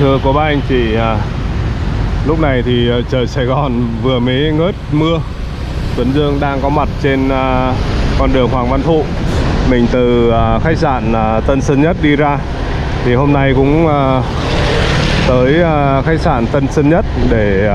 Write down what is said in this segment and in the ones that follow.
Thưa cô bác anh chị, lúc này thì trời Sài Gòn vừa mới ngớt mưa. Tuấn Dương đang có mặt trên con đường Hoàng Văn Thụ. Mình từ khách sạn Tân Sơn Nhất đi ra. Thì hôm nay cũng tới khách sạn Tân Sơn Nhất để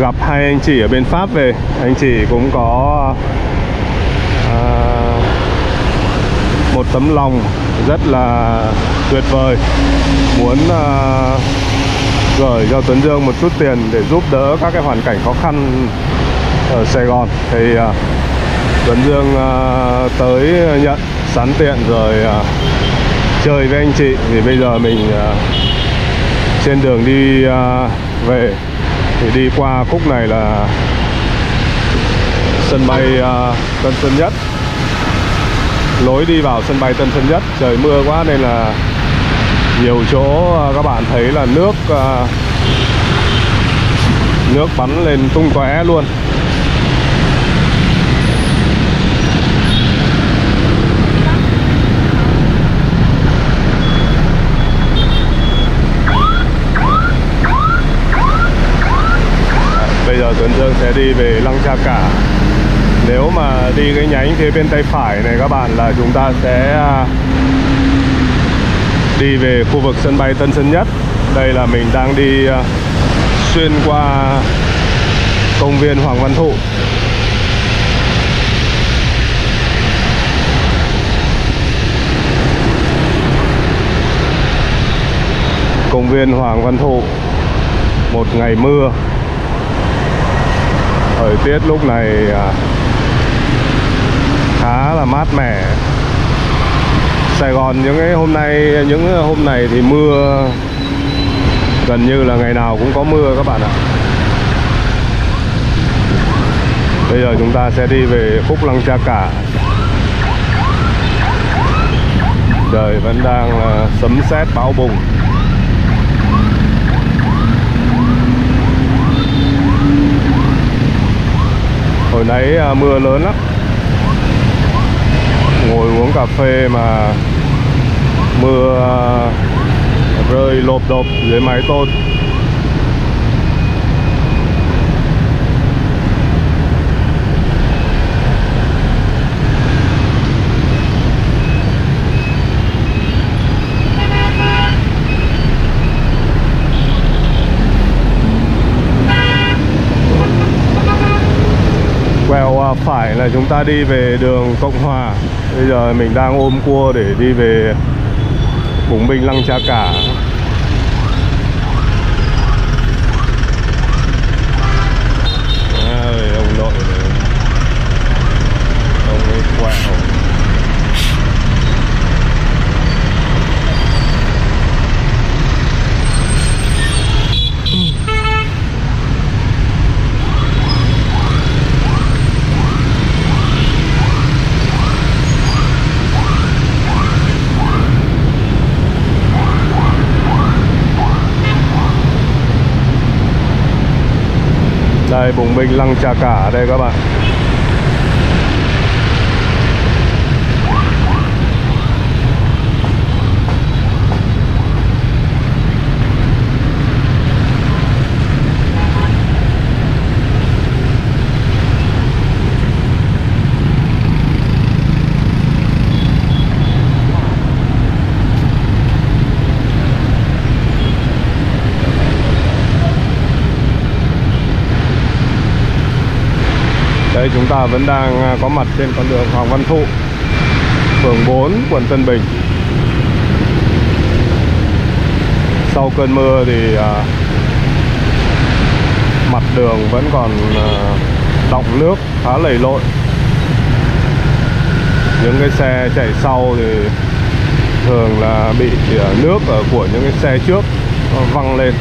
gặp hai anh chị ở bên Pháp về. Anh chị cũng có một tấm lòng rất là tuyệt vời, muốn gửi cho Tuấn Dương một chút tiền để giúp đỡ các cái hoàn cảnh khó khăn ở Sài Gòn. Thì Tuấn Dương tới nhận sẵn tiện rồi chơi với anh chị. Thì bây giờ mình trên đường đi về thì đi qua khúc này là sân bay Tân Sơn Nhất, lối đi vào sân bay Tân Sơn Nhất. Trời mưa quá nên là nhiều chỗ các bạn thấy là nước bắn lên tung tóe luôn. Bây giờ Tuấn Dương sẽ đi về Lăng Cha Cả. Nếu mà đi cái nhánh phía bên tay phải này các bạn là chúng ta sẽ đi về khu vực sân bay Tân Sơn Nhất. Đây là mình đang đi xuyên qua công viên Hoàng Văn Thụ. Công viên Hoàng Văn Thụ, một ngày mưa. Thời tiết lúc này khá là mát mẻ. Sài Gòn những hôm này thì mưa, gần như là ngày nào cũng có mưa các bạn ạ. Bây giờ chúng ta sẽ đi về khúc Lăng Cha Cả. Trời vẫn đang sấm sét bão bùng. Hồi nãy mưa lớn lắm, ngồi uống cà phê mà mưa rơi lộp độp dưới mái tôn. Quẹo phải là chúng ta đi về đường Cộng Hòa. Bây giờ mình đang ôm cua để đi về vùng binh Lăng Cha Cả. Ông nội này, ông ấy quẹo. Đây, vùng binh Lăng Cha Cả đây các bạn. Đây, chúng ta vẫn đang có mặt trên con đường Hoàng Văn Thụ, phường 4, quận Tân Bình. Sau cơn mưa thì mặt đường vẫn còn đọng nước khá lầy lội. Những cái xe chạy sau thì thường là bị nước của những cái xe trước văng lên.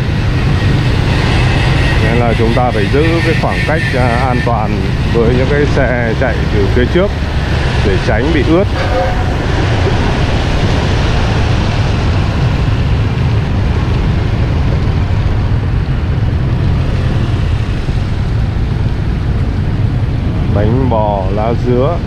Nên là chúng ta phải giữ cái khoảng cách an toàn với những cái xe chạy từ phía trước để tránh bị ướt. Bánh bò lá dứa.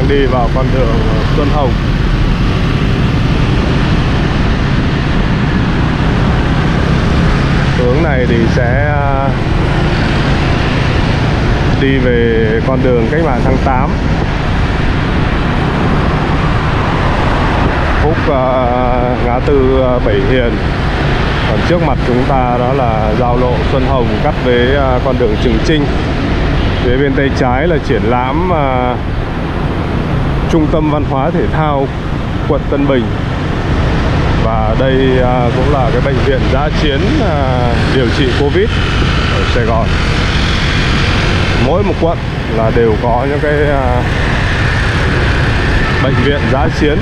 đang đi vào con đường Xuân Hồng. Hướng này thì sẽ đi về con đường Cách mạng tháng 8. Phúc ngã tư Bảy Hiền. Còn trước mặt chúng ta đó là giao lộ Xuân Hồng cắt với con đường Trường Chinh. Phía bên tay trái là triển lãm Trung tâm Văn hóa Thể thao Quận Tân Bình. Và đây cũng là cái bệnh viện dã chiến điều trị Covid ở Sài Gòn. Mỗi một quận là đều có những cái bệnh viện dã chiến.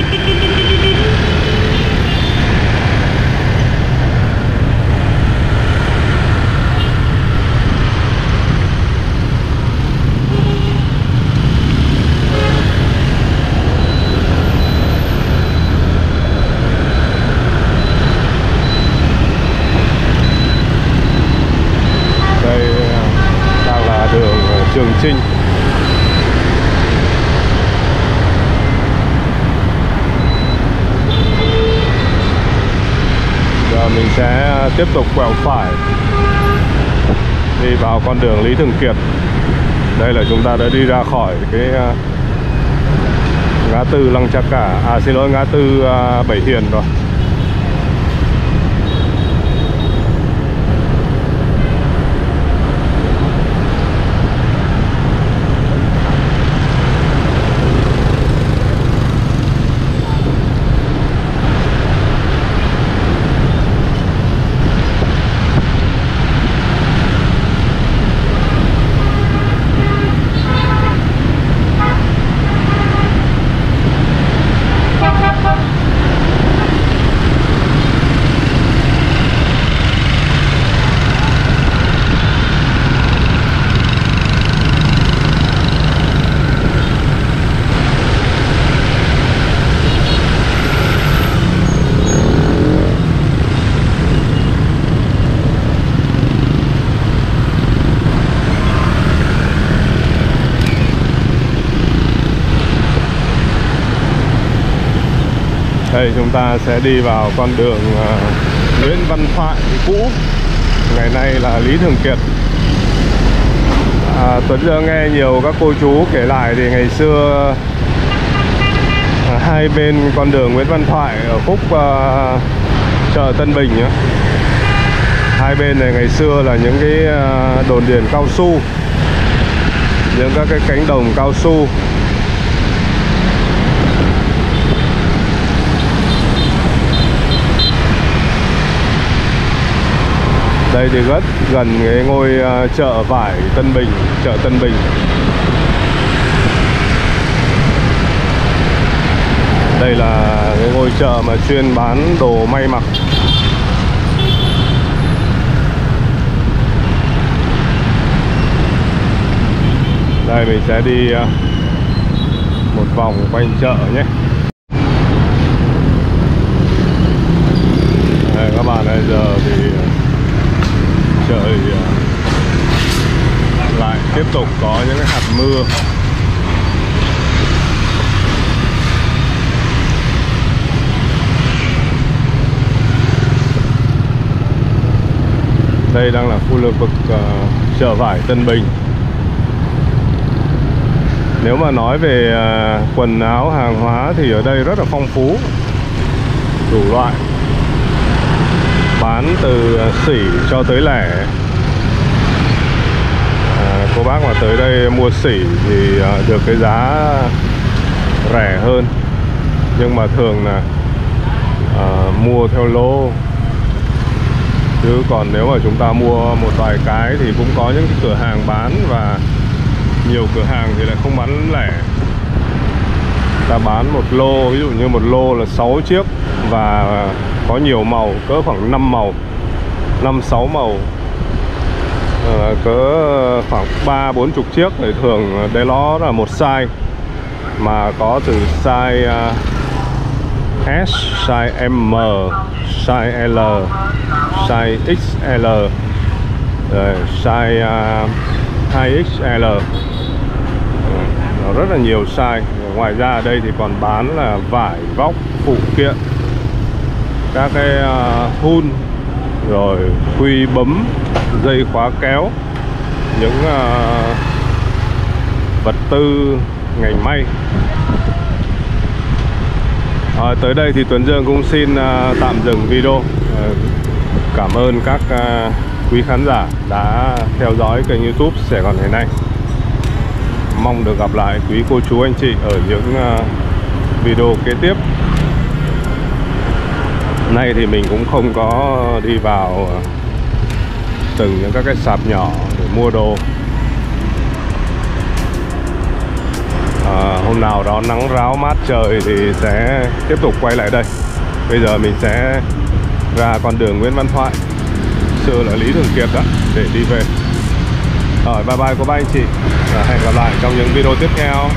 Trường Chinh. Giờ mình sẽ tiếp tục quẹo phải đi vào con đường Lý Thường Kiệt. Đây là chúng ta đã đi ra khỏi cái ngã tư Lăng Cha Cả, ngã tư Bảy Hiền rồi. Đây chúng ta sẽ đi vào con đường Nguyễn Văn Thoại cũ, ngày nay là Lý Thường Kiệt. Tuấn Dương nghe nhiều các cô chú kể lại thì ngày xưa hai bên con đường Nguyễn Văn Thoại ở khúc chợ Tân Bình nhá. Hai bên này ngày xưa là những cái đồn điền cao su, những các cái cánh đồng cao su. Đây thì rất gần cái ngôi chợ vải Tân Bình, chợ Tân Bình. Đây là cái ngôi chợ mà chuyên bán đồ may mặc. Đây mình sẽ đi một vòng quanh chợ nhé. Đây các bạn ơi, giờ thì trời lại tiếp tục có những cái hạt mưa. Đây đang là khu vực chợ vải Tân Bình. Nếu mà nói về quần áo hàng hóa thì ở đây rất là phong phú, đủ loại, bán từ sỉ cho tới lẻ. Cô bác mà tới đây mua sỉ thì được cái giá rẻ hơn, nhưng mà thường là mua theo lô. Chứ còn nếu mà chúng ta mua một vài cái thì cũng có những cửa hàng bán, và nhiều cửa hàng thì lại không bán lẻ, ta bán một lô. Ví dụ như một lô là 6 chiếc và có nhiều màu, cỡ khoảng 5 màu, 5-6 màu, cỡ khoảng 3-40 chiếc. Thì thường đây nó là một size, mà có từ size S, size M, size L, size XL, size 2XL. nó rất là nhiều size. Ngoài ra ở đây thì còn bán là vải, vóc, phụ kiện, các cái hun, rồi quy bấm, dây khóa kéo, những vật tư ngành may. Tới đây thì Tuấn Dương cũng xin tạm dừng video. Cảm ơn các quý khán giả đã theo dõi kênh YouTube Sài Gòn Ngày Nay. Mong được gặp lại quý cô chú anh chị ở những video kế tiếp. Nay thì mình cũng không có đi vào từng những các cái sạp nhỏ để mua đồ. Hôm nào đó nắng ráo mát trời thì sẽ tiếp tục quay lại đây. Bây giờ mình sẽ ra con đường Nguyễn Văn Thoại, xưa là Lý Thường Kiệt đó, để đi về. Rồi, bye bye cô bác anh chị, hẹn gặp lại trong những video tiếp theo.